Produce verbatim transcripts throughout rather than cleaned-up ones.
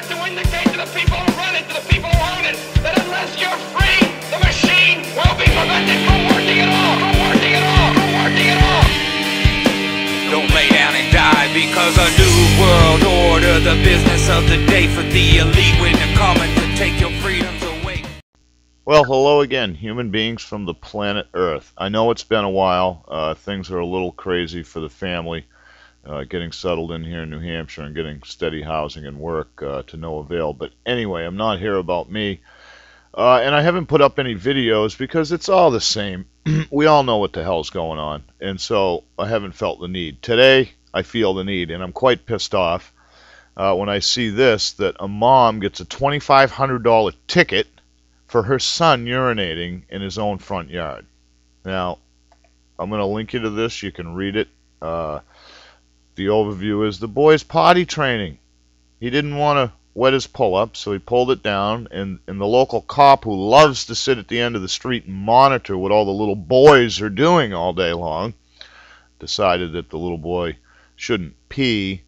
got to indicate to the people who run it, to the people who own it, that unless you're free, the machine will be prevented from working at all, from working at all, from working at all. Don't lay down and die because a new world order, the business of the day for the elite, when they're coming to take your freedoms away. Well, hello again, human beings from the planet Earth. I know it's been a while. Uh, things are a little crazy for the family. Uh, getting settled in here in New Hampshire and getting steady housing and work uh, to no avail. But anyway, I'm not here about me. Uh, and I haven't put up any videos because it's all the same. We all know what the hell's going on. And so I haven't felt the need. Today, I feel the need. And I'm quite pissed off uh, when I see this, that a mom gets a twenty-five hundred dollar ticket for her son urinating in his own front yard. Now, I'm going to link you to this. You can read it. Uh... The overview is the boy's potty training. He didn't want to wet his pull-up, so he pulled it down, and, and the local cop, who loves to sit at the end of the street and monitor what all the little boys are doing all day long, decided that the little boy shouldn't pee,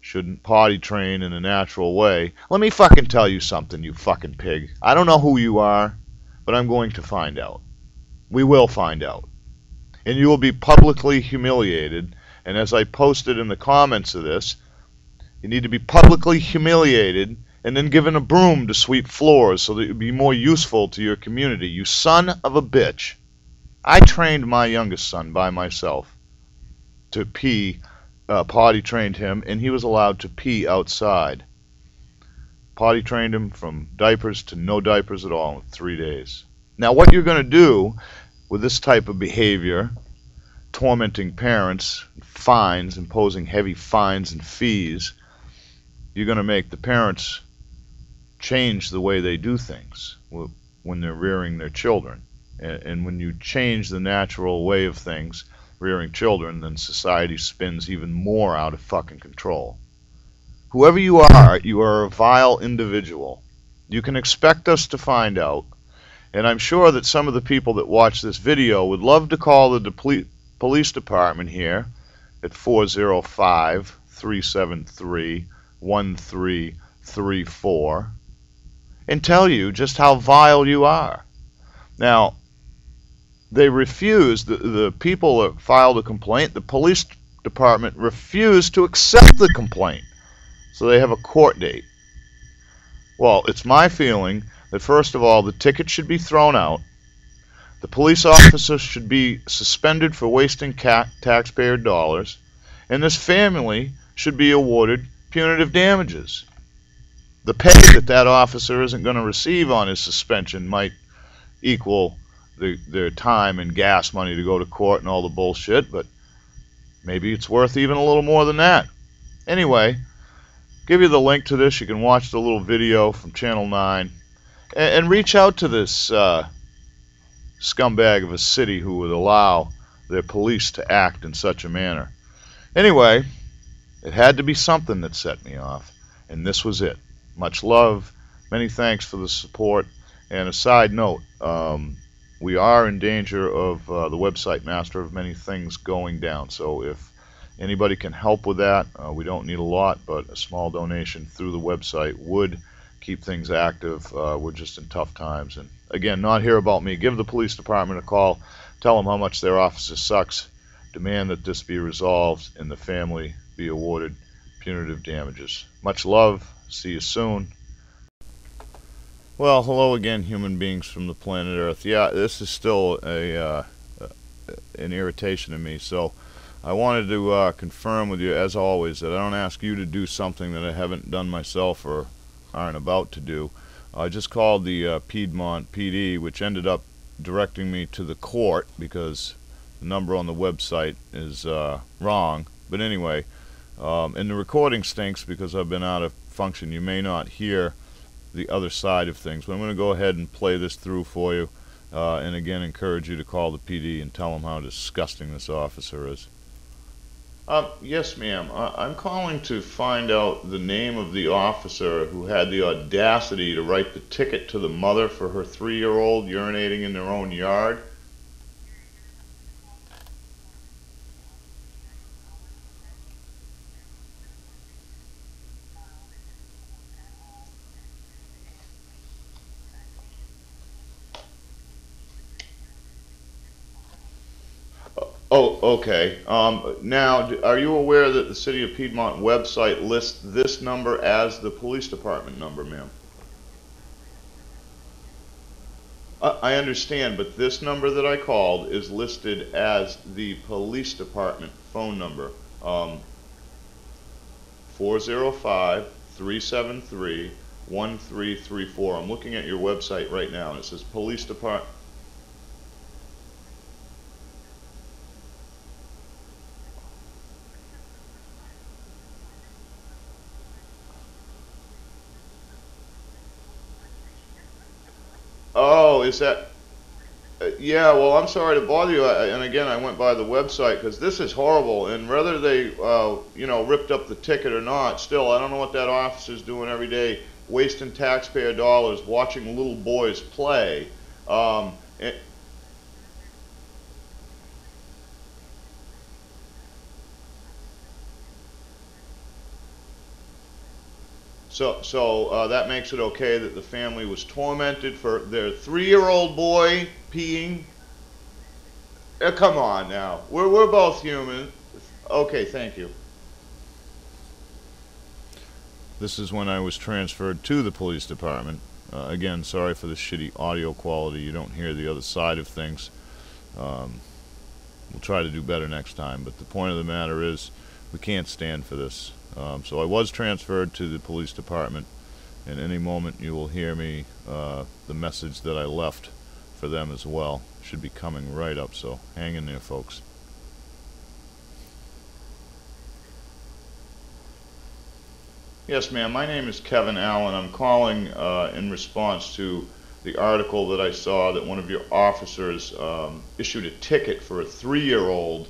shouldn't potty train in a natural way. Let me fucking tell you something, you fucking pig. I don't know who you are, but I'm going to find out. We will find out. And you will be publicly humiliated. And as I posted in the comments of this, you need to be publicly humiliated and then given a broom to sweep floors so that you'd be more useful to your community. You son of a bitch. I trained my youngest son by myself to pee, uh, potty trained him, and he was allowed to pee outside. Potty trained him from diapers to no diapers at all in three days. Now, what you're going to do with this type of behavior, tormenting parents, fines, imposing heavy fines and fees, you're going to make the parents change the way they do things when they're rearing their children. And when you change the natural way of things, rearing children, then society spins even more out of fucking control. Whoever you are, you are a vile individual. You can expect us to find out. And I'm sure that some of the people that watch this video would love to call the deplete police department here at four zero five, three seven three, one three three four and tell you just how vile you are. Now, they refused, the, the people that filed a complaint, the police department refused to accept the complaint, so they have a court date. Well, it's my feeling that, first of all, the ticket should be thrown out. The police officer should be suspended for wasting taxpayer dollars, and this family should be awarded punitive damages. The pay that that officer isn't going to receive on his suspension might equal the, their time and gas money to go to court and all the bullshit, but maybe it's worth even a little more than that. Anyway, give you the link to this. You can watch the little video from Channel nine and, and reach out to this uh, scumbag of a city who would allow their police to act in such a manner. Anyway, it had to be something that set me off, and this was it. Much love, many thanks for the support, and a side note, um, we are in danger of uh, the website Master of Many Things going down, so if anybody can help with that, uh, we don't need a lot, but a small donation through the website would keep things active. Uh, we're just in tough times, and again, not here about me. Give the police department a call, tell them how much their officer sucks, demand that this be resolved, and the family be awarded punitive damages. Much love, see you soon. Well, hello again, human beings from the planet Earth. Yeah, this is still a uh, an irritation to me, so I wanted to uh, confirm with you, as always, that I don't ask you to do something that I haven't done myself or aren't about to do. I just called the uh, Piedmont P D, which ended up directing me to the court because the number on the website is uh, wrong. But anyway, um, and the recording stinks because I've been out of function. You may not hear the other side of things, but I'm going to go ahead and play this through for you, uh, and again encourage you to call the P D and tell them how disgusting this officer is. Uh, yes, ma'am. I'm calling to find out the name of the officer who had the audacity to write the ticket to the mother for her three-year-old urinating in their own yard. Oh, okay. Um, now, are you aware that the City of Piedmont website lists this number as the police department number, ma'am? I understand, but this number that I called is listed as the police department phone number. Um, four zero five, three seven three, one three three four. I'm looking at your website right now, and it says police department. Oh, is that, uh, yeah, well, I'm sorry to bother you, I, and again, I went by the website, because this is horrible, and whether they, uh, you know, ripped up the ticket or not, still, I don't know what that officer's doing every day, wasting taxpayer dollars, watching little boys play. Um, and, So, so uh, that makes it okay that the family was tormented for their three-year-old boy peeing? Eh, come on now. We're, we're both human. Okay, thank you. This is when I was transferred to the police department. Uh, again, sorry for the shitty audio quality. You don't hear the other side of things. Um, we'll try to do better next time. But the point of the matter is, we can't stand for this. Um, so I was transferred to the police department, and any moment you will hear me, uh, the message that I left for them as well should be coming right up, so hang in there, folks. Yes, ma'am, my name is Kevin Allen. I'm calling uh, in response to the article that I saw that one of your officers um, issued a ticket for a three-year-old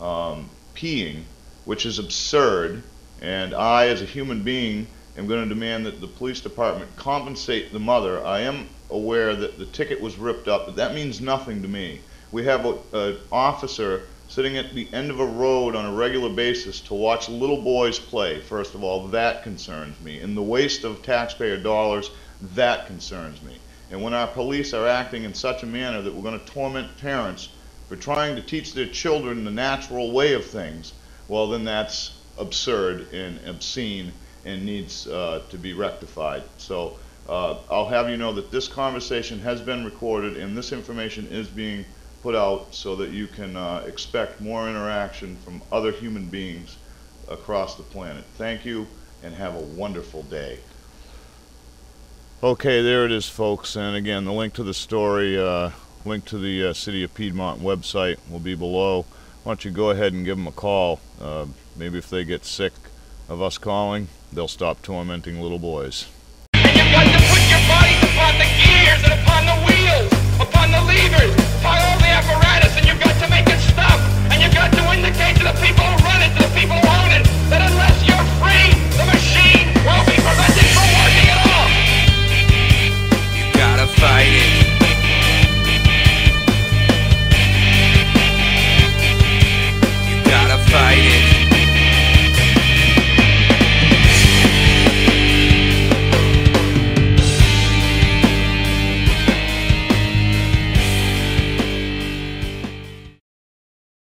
um, peeing, which is absurd. And I, as a human being, am going to demand that the police department compensate the mother. I am aware that the ticket was ripped up, but that means nothing to me. We have an officer sitting at the end of a road on a regular basis to watch little boys play. First of all, that concerns me. And the waste of taxpayer dollars, that concerns me. And when our police are acting in such a manner that we're going to torment parents for trying to teach their children the natural way of things, well, then that's absurd and obscene and needs uh, to be rectified. So uh, I'll have you know that this conversation has been recorded and this information is being put out so that you can uh, expect more interaction from other human beings across the planet. Thank you and have a wonderful day. Okay, there it is, folks, and again, the link to the story, uh, link to the uh, City of Piedmont website will be below. Why don't you go ahead and give them a call. Uh, maybe if they get sick of us calling, they'll stop tormenting little boys. And you've got to put your body upon the gears and upon the wheels, upon the levers, upon all the apparatus, and you've got to make it stop, and you've got to indicate to the people